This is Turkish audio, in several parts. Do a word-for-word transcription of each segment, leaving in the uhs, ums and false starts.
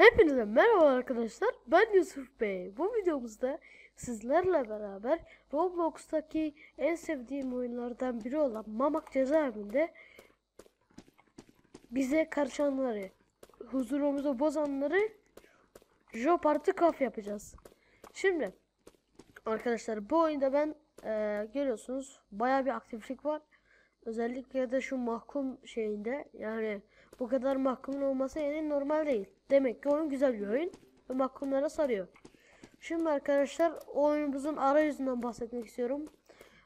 Hepinize merhaba arkadaşlar, ben Yusuf Bey. Bu videomuzda sizlerle beraber Roblox'taki en sevdiğim oyunlardan biri olan Mamak cezaevinde bize karışanları, huzurumuzu bozanları Jopart'ı kaf yapacağız. Şimdi arkadaşlar, bu oyunda ben e, görüyorsunuz bayağı bir aktiflik var. Özellikle de şu mahkum şeyinde, yani bu kadar mahkumun olması yani normal değil. Demek ki oyun güzel bir oyun ve mahkumlara sarıyor. Şimdi arkadaşlar, oyunumuzun arayüzünden bahsetmek istiyorum.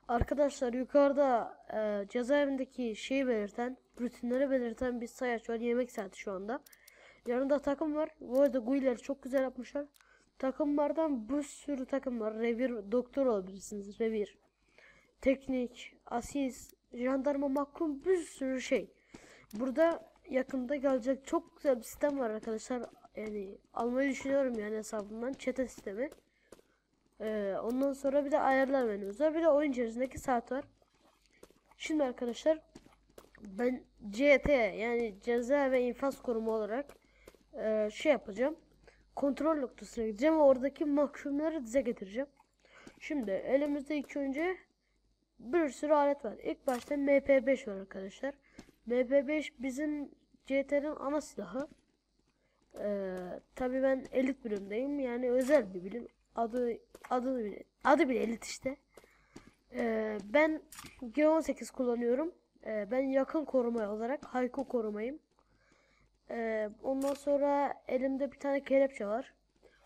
Arkadaşlar, yukarıda e, cezaevindeki şeyi belirten, rutinleri belirten bir sayaç var. Yemek saati şu anda. Yanında takım var. Bu arada G U I'leri çok güzel yapmışlar. Takımlardan bir sürü takım var. Revir, doktor olabilirsiniz. Revir, teknik, asist, jandarma, mahkum, bir sürü şey. Burada yakında gelecek çok güzel bir sistem var arkadaşlar. Yani almayı düşünüyorum yani hesabımdan. Çete sistemi. Ee, ondan sonra bir de ayarlar menümüz var. Bir de oyun içerisindeki saat var. Şimdi arkadaşlar, ben G T A yani ceza ve infaz koruma olarak e, şey yapacağım. Kontrol noktasına gideceğim ve oradaki mahkumları dize getireceğim. Şimdi elimizde ilk önce bir sürü alet var. İlk başta M P beş var arkadaşlar. M P beş bizim G T A'nın ana silahı. Ee, tabii ben elit birimdeyim, yani özel bir bilim. Adı adı bile, adı bile elit işte. Ee, ben G on sekiz kullanıyorum. Ee, ben yakın koruma olarak Hayko korumayım. Ee, ondan sonra elimde bir tane kelepçe var.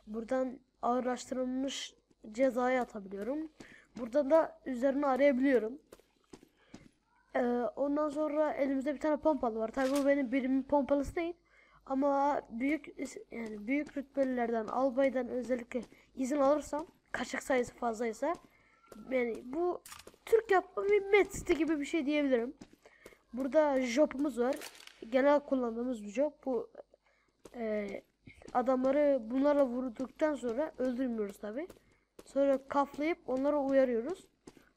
Buradan ağırlaştırılmış cezaya atabiliyorum. Buradan da üzerine arayabiliyorum. Ee, ondan sonra elimizde bir tane pompalı var. Tabii bu benim birimin pompalısı değil. Ama büyük yani büyük rütbelilerden, albaydan özellikle izin alırsam, kaçak sayısı fazlaysa, yani bu Türk yapma bir metsi gibi bir şey diyebilirim. Burada jopumuz var. Genel kullandığımız bir jop. Bu e, adamları bunlarla vurduktan sonra öldürmüyoruz tabii. Sonra kaflayıp onlara uyarıyoruz.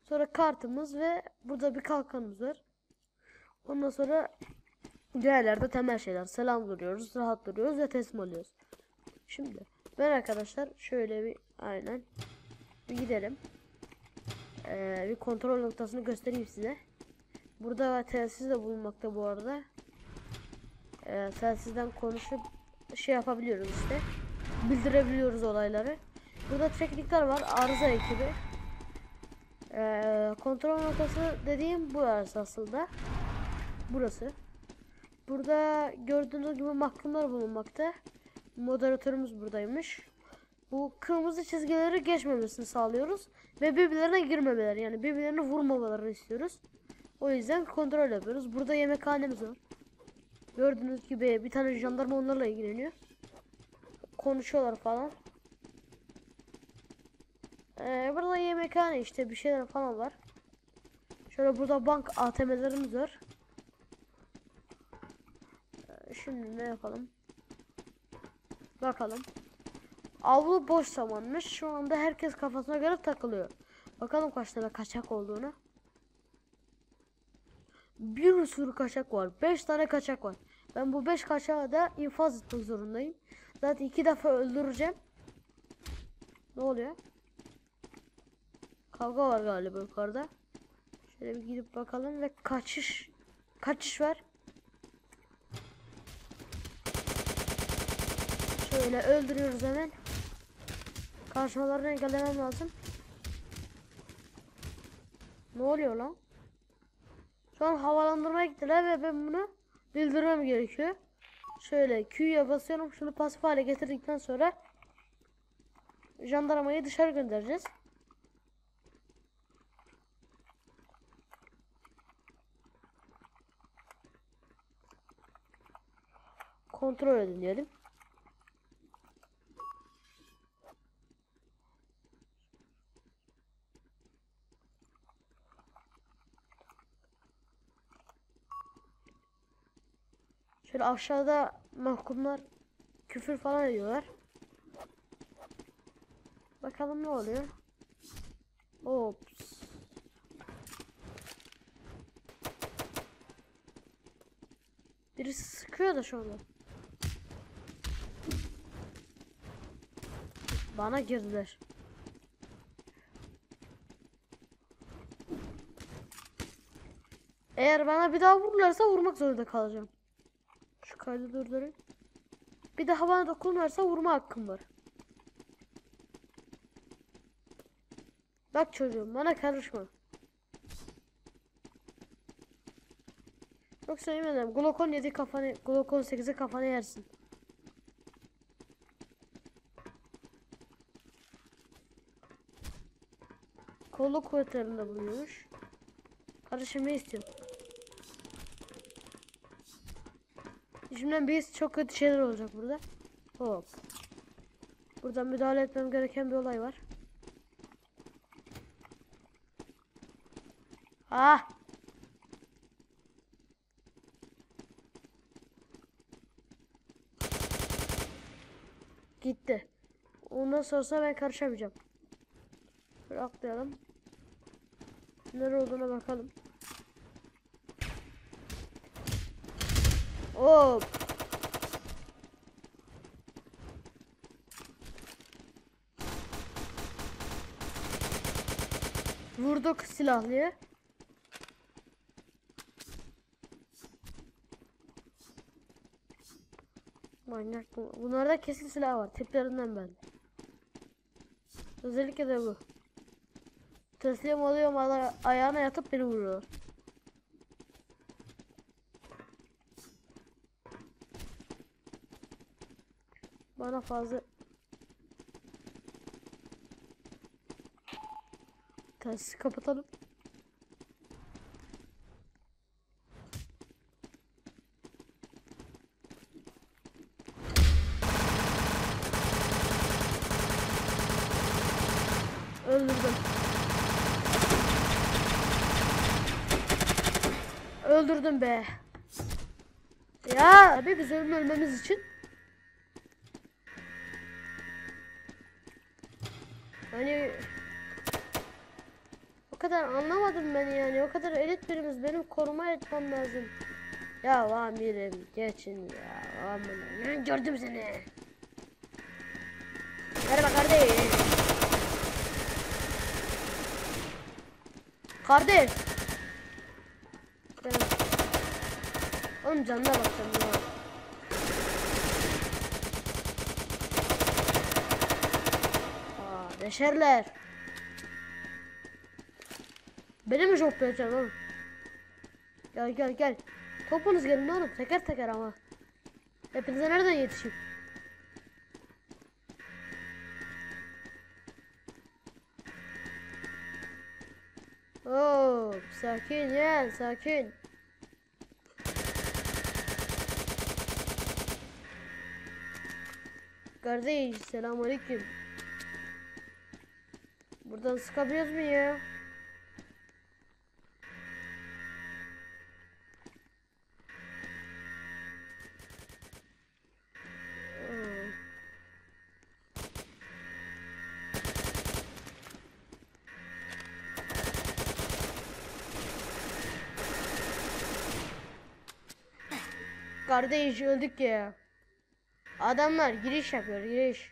Sonra kartımız ve burada bir kalkanımız var. Ondan sonra diğerlerde temel şeyler. Selam duruyoruz, rahat duruyoruz ve teslim alıyoruz. Şimdi ben arkadaşlar şöyle bir aynen bir gidelim. Ee, bir kontrol noktasını göstereyim size. Burada telsiz de bulunmakta bu arada. Ee, telsizden konuşup şey yapabiliyoruz işte. Bildirebiliyoruz olayları. Burada teknikler var, arıza ekibi. Ee, kontrol noktası dediğim bu arası aslında. Burası. Burada gördüğünüz gibi mahkumlar bulunmakta. Moderatörümüz buradaymış. Bu kırmızı çizgileri geçmemesini sağlıyoruz. Ve birbirlerine girmemeleri, yani birbirlerini vurmamalarını istiyoruz. O yüzden kontrol yapıyoruz. Burada yemekhanemiz var. Gördüğünüz gibi bir tane jandarma onlarla ilgileniyor. Konuşuyorlar falan. Ee, burada yemekhane işte, bir şeyler falan var. Şöyle burada bank A T M'lerimiz var. Ee, şimdi ne yapalım? Bakalım. Avlu boş zamanmış. Şu anda herkes kafasına göre takılıyor. Bakalım kaç tane kaçak olduğunu. Bir sürü kaçak var. beş tane kaçak var. Ben bu beş kaçağı da infaz etmek zorundayım. Zaten iki defa öldüreceğim. Ne oluyor? Kavga var galiba yukarıda. Şöyle bir gidip bakalım ve kaçış. Kaçış var. Şöyle öldürüyoruz hemen. Karşımalarını engellemem lazım. Ne oluyor lan? Şu an havalandırmaya gittiler ve ben bunu bildirmem gerekiyor. Şöyle Q'ya basıyorum. Şunu pasif hale getirdikten sonra jandarmayı dışarı göndereceğiz. Kontrol edin diyelim. Şöyle aşağıda mahkumlar küfür falan ediyorlar. Bakalım ne oluyor. Ops. Birisi sıkıyor da şu anda. Bana girdiler. Eğer bana bir daha vururlarsa vurmak zorunda kalacağım. Şu kaydı durdurayım. Bir daha bana dokunurlarsa vurma hakkım var. Bak çocuğum, bana karışma. Yok söylemedim. Glokon yedi kafanı, Glokon sekize kafanı yersin. Kolluk kuvvetlerinde bulunuyormuş. Karışımı istiyorum. İçimden biz çok kötü şeyler olacak burada. Hop. Buradan müdahale etmem gereken bir olay var. Ah! Gitti. Ondan sonra ben karışamayacağım. Böyle atlayalım. Nere olduğuna bakalım. Hop. Vurduk silahlıya. Manyak. Bunlarda kesin silah var. Tiplerinden belli. Özellikle de bu. Teslim oluyorum, ayağına yatıp beni vuruyor. Bana fazla tersi kapatalım. Öldürdüm. Öldürdüm be. Ya abi, biz ölmemiz için hani o kadar anlamadım ben yani, o kadar elit birimiz, benim koruma etmem lazım. Ya amirim geçin ya, amirim gördüm seni. Merhaba kardeş. Kardeş. Ben... Oğlum canına bakacağım ya. Beşerler. Beni mi joplayacağım oğlum? Gel gel gel. Topunuz gelin oğlum, teker teker ama. Hepinize nereden yetişeyim? Oo, sakin gel, sakin. Kardeş selamünaleyküm. Buradan sıkabiliyoruz mu ya? Kardeş öldük ya. Adamlar giriş yapıyor, giriş.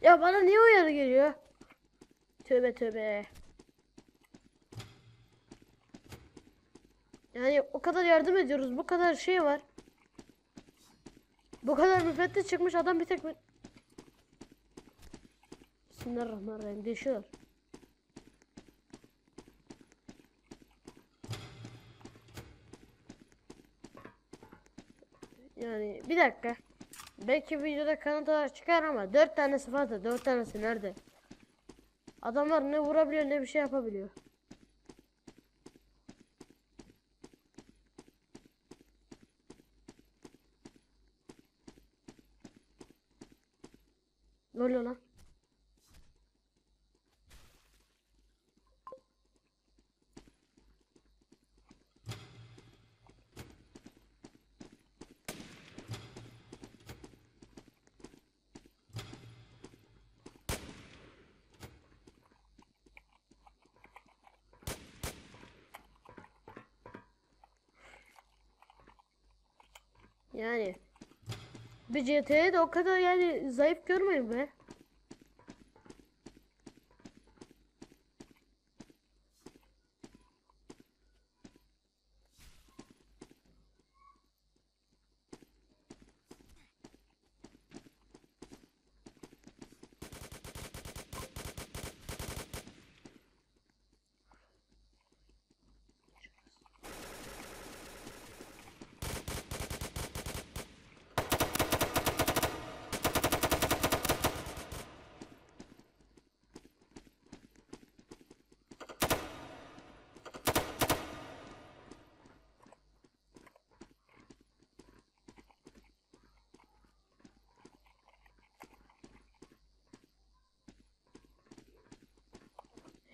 Ya bana niye uyarı geliyor? Tövbe tövbe. Yani o kadar yardım ediyoruz, bu kadar şey var. Bu kadar müfettiş çıkmış adam, bir tek ben... Bismillahirrahmanirrahim değişiyor. Yani bir dakika. Belki videoda kanıtlar çıkar ama dört tanesi fazla, dört tanesi nerede? Adamlar ne vurabiliyor ne bir şey yapabiliyor. Ne oluyor lan? Yani bir G T A'yı da o kadar yani zayıf görmeyin be.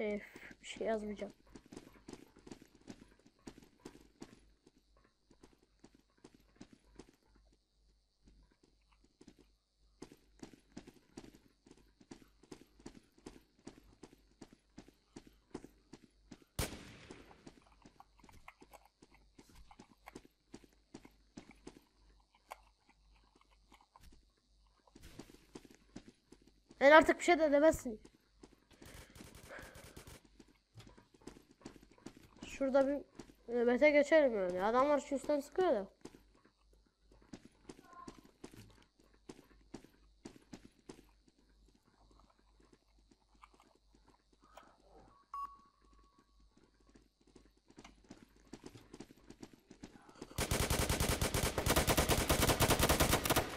Eff, bir şey yazmayacağım. Ben artık bir şey de demezsin. Şurada bir nöbete geçelim yani. Adamlar şu üstten sıkıyor da.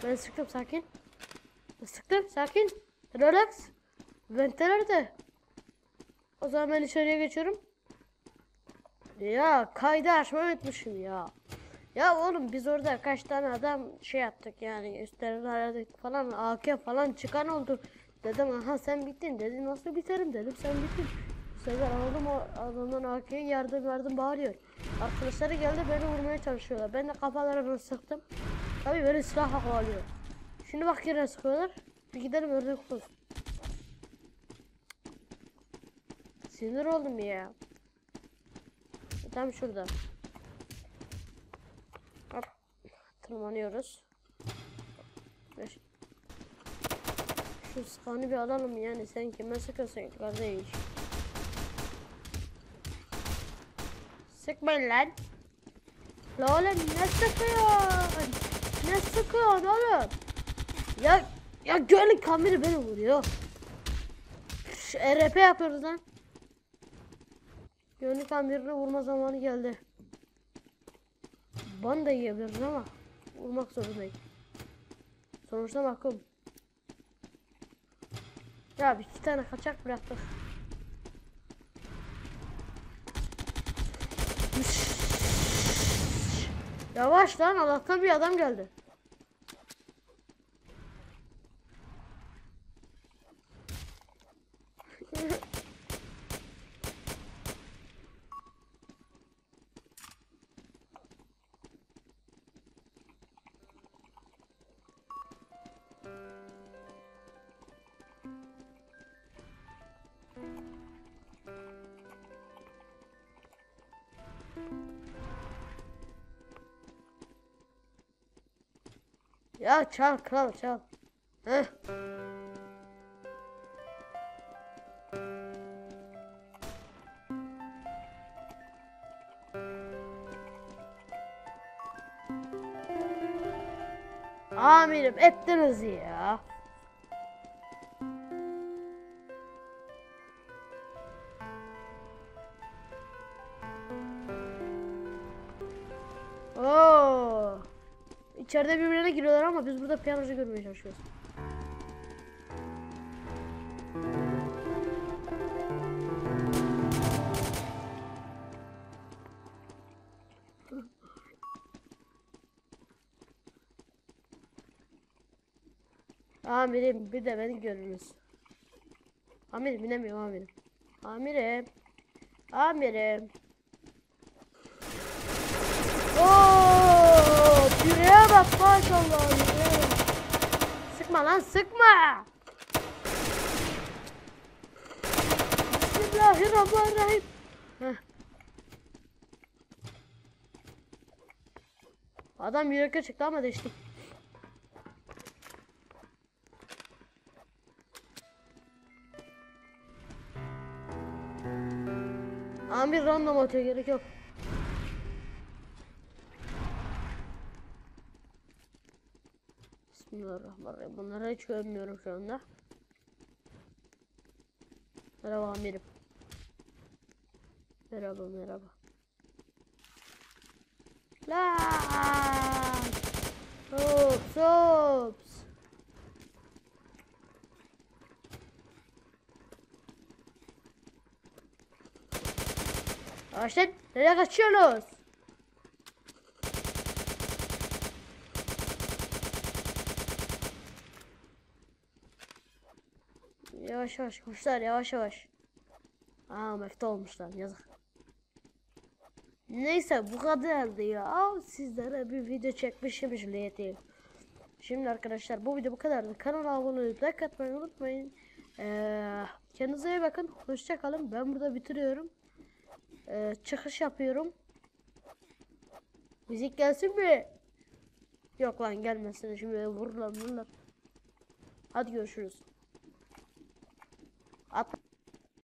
Ben sıktım, sakin. Sıktım, sakin. Relax. Vente nerede? O zaman ben içeriye geçiyorum. Ya kaydı açmayı unutmuşum ya. Ya oğlum biz orada kaç tane adam şey yaptık yani, üstlerini aradık falan, A K falan çıkan oldu. Dedim aha sen bittin, dedi nasıl biterim, dedim sen bittin. Bu sefer aldım o adamdan A K'ye, yardım yardım bağırıyor. Arkadaşları geldi beni vurmaya çalışıyorlar. Ben de kafalarını sıktım. Tabii böyle silahla kovalıyor. Şimdi bak yine sıkıyorlar. Bir gidelim ördek kutuz. Sinir oldum ya. Tam şurada. Hop. Tırmanıyoruz. Şu sıkanı bir alalım yani, sen kime sıkıyorsun kardeş? Sıkmayın lan. La oğlum ne sıkıyorsun? Ne sıkıyorsun oğlum? Ya ya gölün kamera beni vuruyor. Şu R P yapıyoruz lan. Gönlük amirine vurma zamanı geldi. Ban da yiyebiliriz ama vurmak zorundayım. Sonuçta mahkum. Ya bir iki tane kaçak bıraktık. Yavaş lan, Allah'tan bir adam geldi. Ya çal kral çal. Heh. Amirim ettiniz ya. İçeride birbirine giriyorlar ama biz burada piyanocu görmeye çalışıyoruz. Amirim bir de beni görürüz. Amirim binemiyorum amirim. Amirim. Amirim. Ooo. Yüreğe bak maşallah. Yüreğe. Sıkma lan sıkma. Bismillahirrahmanirrahim. Heh. Adam yürekle çıktı ama değişti. Amir random atıyor, gerek yok. Bismillahirrahmanirrahim. Bunlara hiç görmüyorum şu anda. Merhaba amirim. Merhaba merhaba. La! Oops, oops. Arkadaşlar nereye kaçıyorsunuz? Yavaş yavaş koşlar, yavaş yavaş. Aa, mefta olmuşlar, yazık. Neyse bu kadardı ya. Sizlere bir video çekmişim şimdi yeteyim. Şimdi arkadaşlar bu video bu kadardı. Kanala abone olup like atmayı unutmayın. Ee, kendinize iyi bakın. Hoşça kalın. Ben burada bitiriyorum. Ee, çıkış yapıyorum. Müzik gelsin mi? Yok lan gelmesin. Şimdi vururlar vururlar. Hadi görüşürüz. At